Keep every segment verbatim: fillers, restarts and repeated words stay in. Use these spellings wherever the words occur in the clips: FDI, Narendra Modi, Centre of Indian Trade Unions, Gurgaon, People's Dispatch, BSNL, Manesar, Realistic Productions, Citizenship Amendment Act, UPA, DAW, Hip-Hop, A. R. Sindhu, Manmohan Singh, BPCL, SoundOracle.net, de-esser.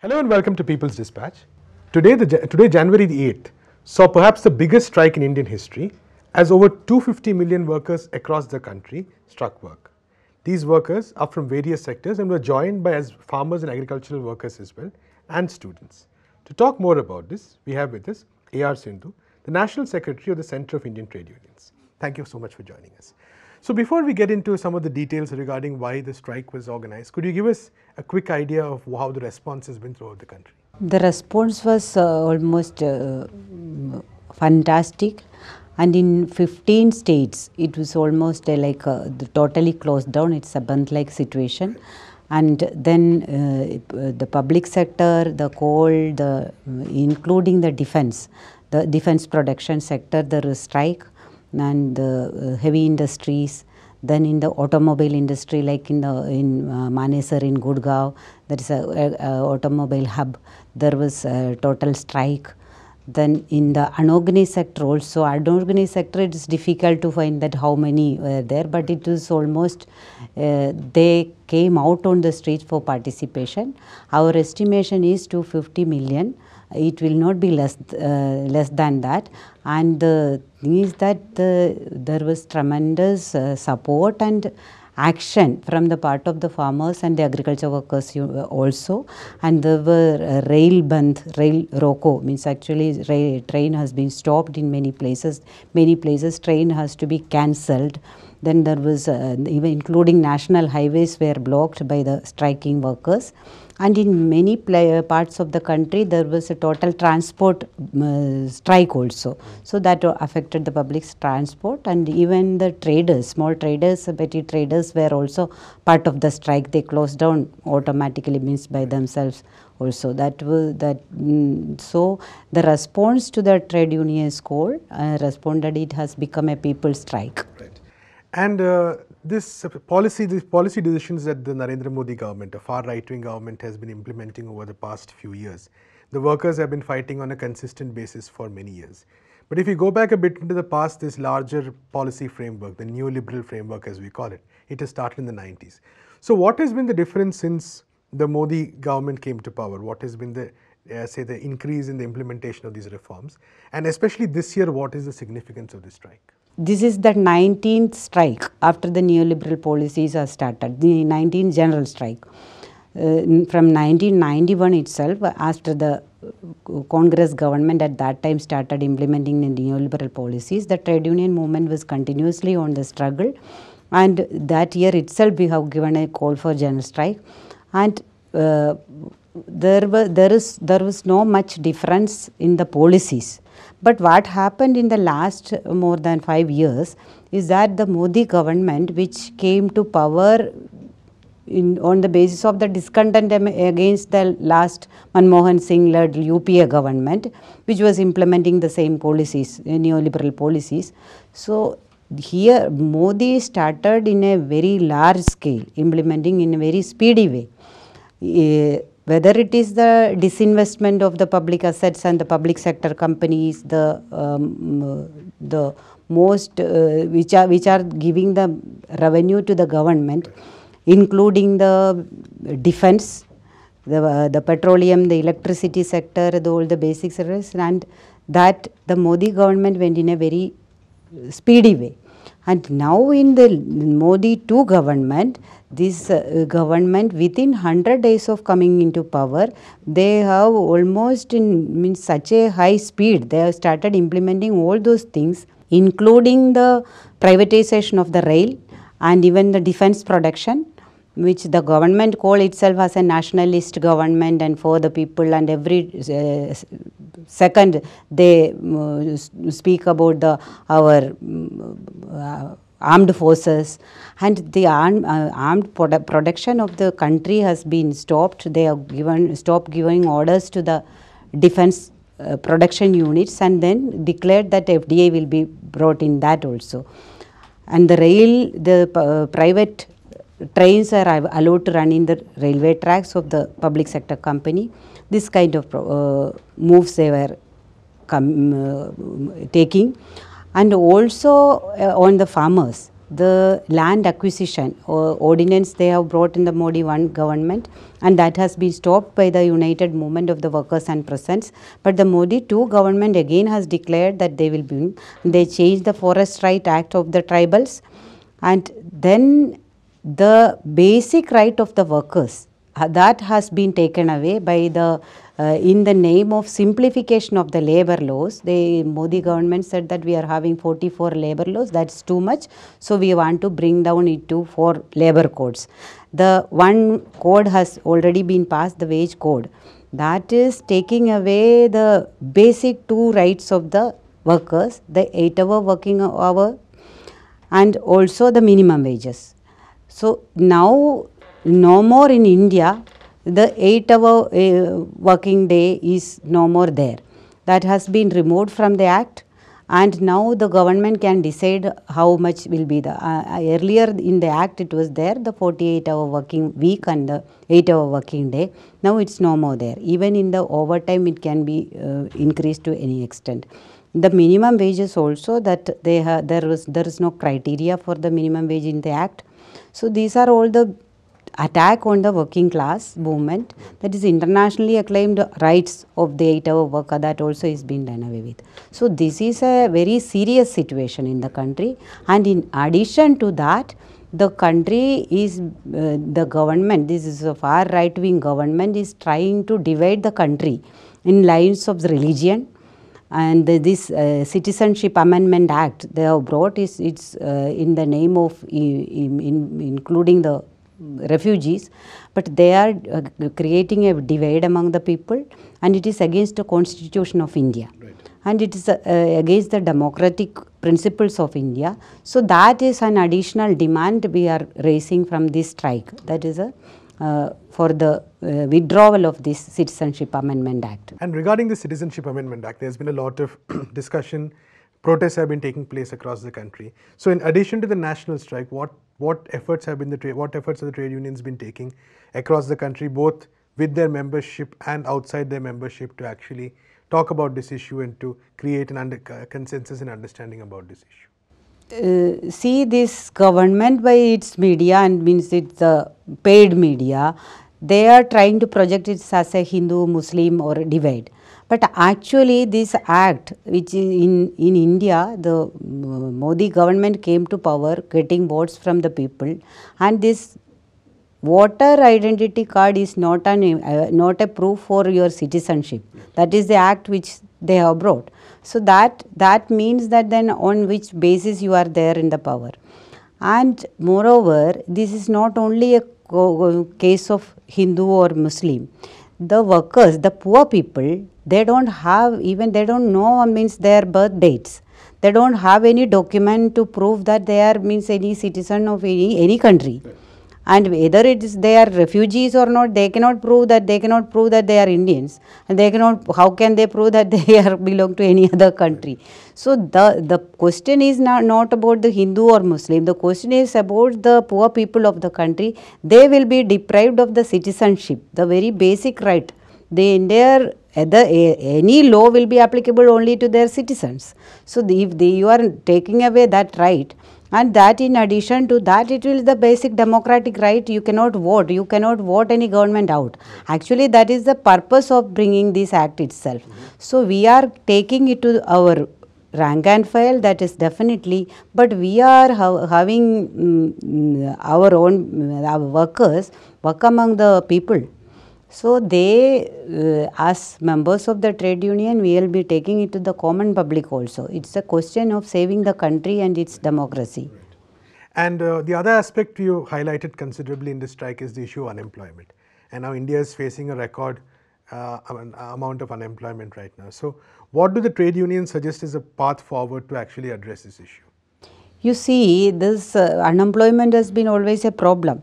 Hello and welcome to People's Dispatch. Today, the, today January the eighth saw perhaps the biggest strike in Indian history as over two hundred fifty million workers across the country struck work. These workers are from various sectors and were joined by as farmers and agricultural workers as well and students. To talk more about this, we have with us A R Sindhu, the National Secretary of the Centre of Indian Trade Unions. Thank you so much for joining us. So before we get into some of the details regarding why the strike was organized, could you give us a quick idea of how the response has been throughout the country? The response was uh, almost uh, fantastic, and in fifteen states it was almost uh, like uh, totally closed down. It's a band-like situation, and then uh, the public sector, the coal, the including the defense, the defense production sector, there was strike. And the uh, heavy industries, then in the automobile industry, like in the in uh, Manesar in Gurgaon, that is a, a, a automobile hub, there was a total strike. Then in the unorganized sector also, unorganized sector, it is difficult to find that how many were there, but it was almost uh, they came out on the streets for participation. Our estimation is two hundred fifty million. It will not be less uh, less than that, and the thing is that the, there was tremendous uh, support and action from the part of the farmers and the agriculture workers also, and there were uh, rail bandh, rail roko, means actually rail, train has been stopped in many places, many places train has to be cancelled. Then there was uh, even including national highways were blocked by the striking workers, and in many play, uh, parts of the country there was a total transport uh, strike also. So that affected the public transport, and even the traders, small traders, petty traders were also part of the strike. They closed down automatically, means by themselves also. That was that. Mm, so the response to the trade unions call uh, responded. It has become a people's strike. Right. And uh, this policy, these policy decisions that the Narendra Modi government, a far right-wing government, has been implementing over the past few years, the workers have been fighting on a consistent basis for many years. But if you go back a bit into the past, this larger policy framework, the neoliberal framework as we call it, it has started in the nineties. So what has been the difference since the Modi government came to power? What has been the, uh, say, the increase in the implementation of these reforms? And especially this year, what is the significance of this strike? This is the nineteenth strike after the neoliberal policies are started, the nineteenth general strike. Uh, from nineteen ninety-one itself, after the Congress government at that time started implementing the neoliberal policies, the trade union movement was continuously on the struggle, and that year itself we have given a call for general strike. And uh, there, were, there, is, there was no much difference in the policies. But what happened in the last more than five years is that the Modi government, which came to power in, on the basis of the discontent against the last Manmohan Singh led U P A government, which was implementing the same policies, neoliberal policies. So here Modi started in a very large scale, implementing in a very speedy way. Uh, Whether it is the disinvestment of the public assets and the public sector companies, the um, the most uh, which are which are giving the revenue to the government, including the defense, the uh, the petroleum, the electricity sector, the, all the basic services, and that the Modi government went in a very speedy way. And now in the Modi two government, this uh, government within one hundred days of coming into power, they have almost in, in such a high speed, they have started implementing all those things, including the privatization of the rail and even the defense production, which the government called itself as a nationalist government and for the people, and every uh, second they uh, speak about the our uh, armed forces, and the arm, uh, armed produ production of the country has been stopped. They have given stopped giving orders to the defense uh, production units, and then declared that F D I will be brought in that also. And the rail, the uh, private trains are allowed to run in the railway tracks of the public sector company. This kind of uh, moves they were come, uh, taking. And also uh, on the farmers, the land acquisition or ordinance they have brought in the Modi one government, and that has been stopped by the united movement of the workers and peasants. But the Modi two government again has declared that they will be, they changed the Forest Right Act of the tribals, and then the basic right of the workers, that has been taken away by the Uh, in the name of simplification of the labour laws. The Modi government said that we are having forty-four labour laws, that's too much, so we want to bring down it to four labour codes. The one code has already been passed, the wage code, that is taking away the basic two rights of the workers, the eight hour working hour and also the minimum wages. So now no more in India the eight hour uh, working day is no more there. That has been removed from the act, and now the government can decide how much will be the, uh, earlier in the act it was there, the forty-eight hour working week and the eight hour working day. Now it's no more there. Even in the overtime it can be uh, increased to any extent. The minimum wages also, that they ha there was there is no criteria for the minimum wage in the act. So these are all the attack on the working class movement, that is internationally acclaimed rights of the eight hour worker, that also is being done away with. So this is a very serious situation in the country, and in addition to that the country is, uh, the government, this is a far right wing government, is trying to divide the country in lines of religion. And this uh, Citizenship Amendment Act they have brought is, it's uh, in the name of in, in, including the refugees, but they are uh, creating a divide among the people, and it is against the Constitution of India, right. And it is uh, against the democratic principles of India. So that is an additional demand we are raising from this strike, that is a uh, for the uh, withdrawal of this Citizenship Amendment Act. And regarding the Citizenship Amendment Act, there has been a lot of discussion. Protests have been taking place across the country. So in addition to the national strike, what what efforts have been the what efforts have the trade unions been taking across the country, both with their membership and outside their membership, to actually talk about this issue and to create an under consensus and understanding about this issue? Uh, see, this government by its media, and means it's the paid media, they are trying to project it as a Hindu, Muslim or divide. But actually this act, which is in, in India, the uh, Modi government came to power getting votes from the people, and this voter identity card is not, an, uh, not a proof for your citizenship. That is the act which they have brought. So that, that means that then on which basis you are there in the power. And moreover, this is not only a case of Hindu or Muslim. The workers, the poor people, they don't have, even they don't know means their birth dates. They don't have any document to prove that they are means any citizen of any, any country. Right. And whether it is they are refugees or not, they cannot prove that, they cannot prove that they are Indians. And they cannot, how can they prove that they are belong to any other country? So the, the question is not, not about the Hindu or Muslim, the question is about the poor people of the country. They will be deprived of the citizenship, the very basic right. The entire, the, any law will be applicable only to their citizens. So the, if they, you are taking away that right, and that in addition to that it will the basic democratic right, you cannot vote, you cannot vote any government out. Actually that is the purpose of bringing this act itself. Mm-hmm. So we are taking it to our rank and file, that is definitely, but we are ha having mm, our own, our workers work among the people. So they, uh, as members of the trade union, we will be taking it to the common public also. It's a question of saving the country and its democracy. Right. And uh, the other aspect you highlighted considerably in this strike is the issue of unemployment. And now India is facing a record uh, amount of unemployment right now. So what do the trade unions suggest is a path forward to actually address this issue? You see, this uh, unemployment has been always a problem.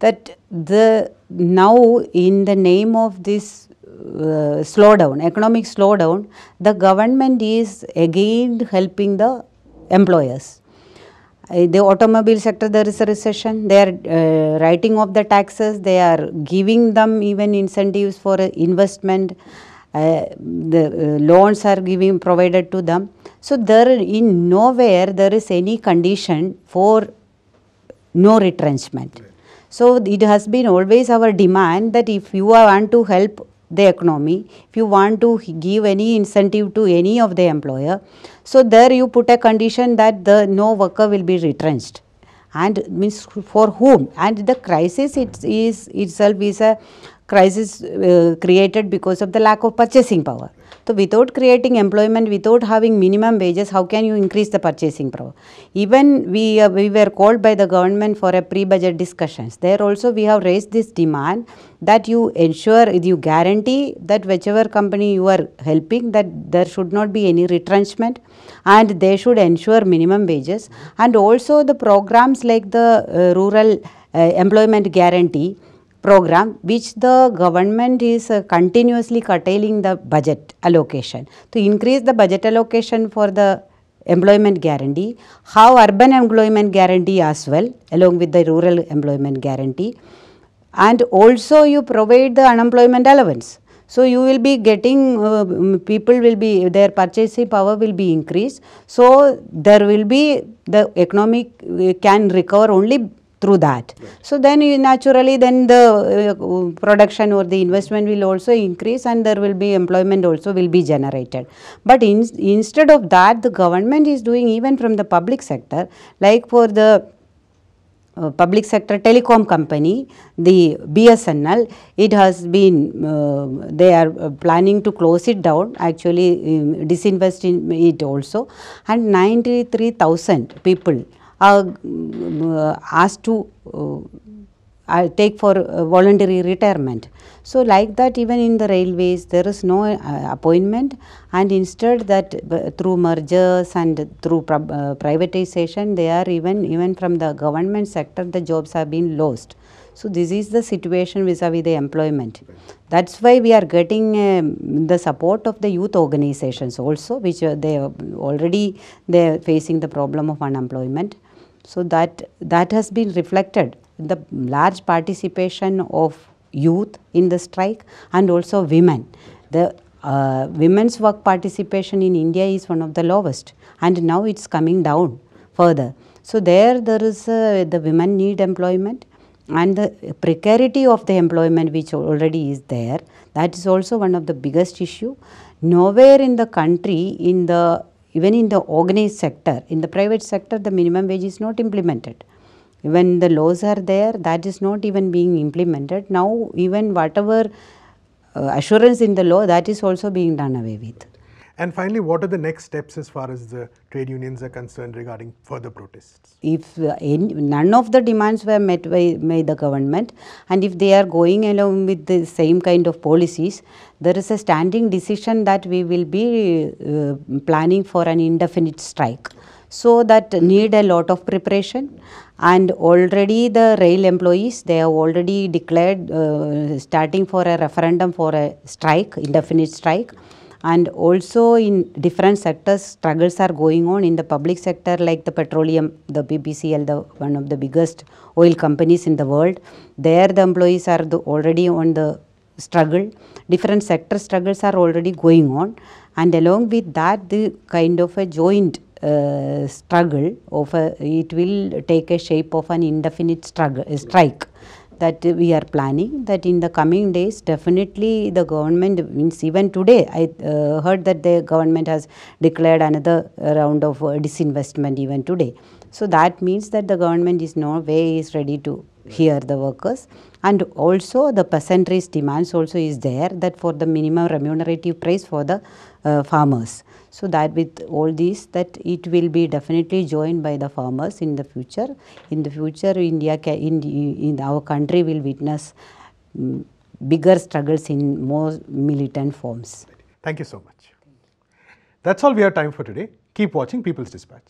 That the now in the name of this uh, slowdown, economic slowdown, the government is again helping the employers. Uh, the automobile sector, there is a recession, they are uh, writing off the taxes, they are giving them even incentives for uh, investment, uh, the uh, loans are giving provided to them. So there in nowhere there is any condition for no retrenchment. Right. So it has been always our demand that if you want to help the economy, if you want to give any incentive to any of the employer, so there you put a condition that the no worker will be retrenched. And means for whom? And the crisis it is itself is a crisis uh, created because of the lack of purchasing power. So without creating employment, without having minimum wages, how can you increase the purchasing power? Even we, uh, we were called by the government for a pre-budget discussions. There also we have raised this demand that you ensure, you guarantee that whichever company you are helping, that there should not be any retrenchment and they should ensure minimum wages. And also the programs like the uh, rural uh, employment guarantee program, which the government is uh, continuously curtailing the budget allocation. To increase the budget allocation for the employment guarantee, how urban employment guarantee as well, along with the rural employment guarantee, and also you provide the unemployment allowance. So you will be getting, uh, people will be, their purchasing power will be increased. So there will be, the economy can recover only through that. Right. So then you naturally then the uh, production or the investment will also increase and there will be employment also will be generated. But in, instead of that, the government is doing even from the public sector, like for the uh, public sector telecom company, the B S N L, it has been, uh, they are planning to close it down, actually um, disinvest in it also, and ninety-three thousand people are uh, asked to uh, take for uh, voluntary retirement. So like that, even in the railways there is no uh, appointment, and instead that uh, through mergers and through uh, privatization, they are even even from the government sector the jobs have been lost. So this is the situation vis-a-vis the employment. That's why we are getting um, the support of the youth organizations also, which uh, they already they are facing the problem of unemployment. So that that has been reflected in the large participation of youth in the strike, and also women. The uh, women's work participation in India is one of the lowest, and now it's coming down further. So there there is uh, the women need employment, and the precarity of the employment which already is there, that is also one of the biggest issue. Nowhere in the country, in the even in the organized sector, in the private sector, the minimum wage is not implemented. When the laws are there, that is not even being implemented. Now even whatever uh, assurance in the law, that is also being done away with. And finally, what are the next steps as far as the trade unions are concerned regarding further protests? If uh, in, none of the demands were met by, by the government, and if they are going along with the same kind of policies, there is a standing decision that we will be uh, planning for an indefinite strike. So that need a lot of preparation, and already the rail employees, they have already declared uh, starting for a referendum for a strike, indefinite strike. And also in different sectors, struggles are going on in the public sector, like the petroleum, the B P C L, the one of the biggest oil companies in the world. There the employees are the, already on the struggle. Different sector struggles are already going on, and along with that, the kind of a joint uh, struggle of a, it will take a shape of an indefinite struggle uh, strike. That we are planning, that in the coming days, definitely the government, means even today I uh, heard that the government has declared another round of uh, disinvestment even today. So that means that the government is no way is ready to hear the workers, and also the peasantry's demands also is there, that for the minimum remunerative price for the uh, farmers. So that with all these, that it will be definitely joined by the farmers in the future. In the future, India can, in, in our country will witness um, bigger struggles in more militant forms. Thank you so much. That's all we have time for today. Keep watching People's Dispatch.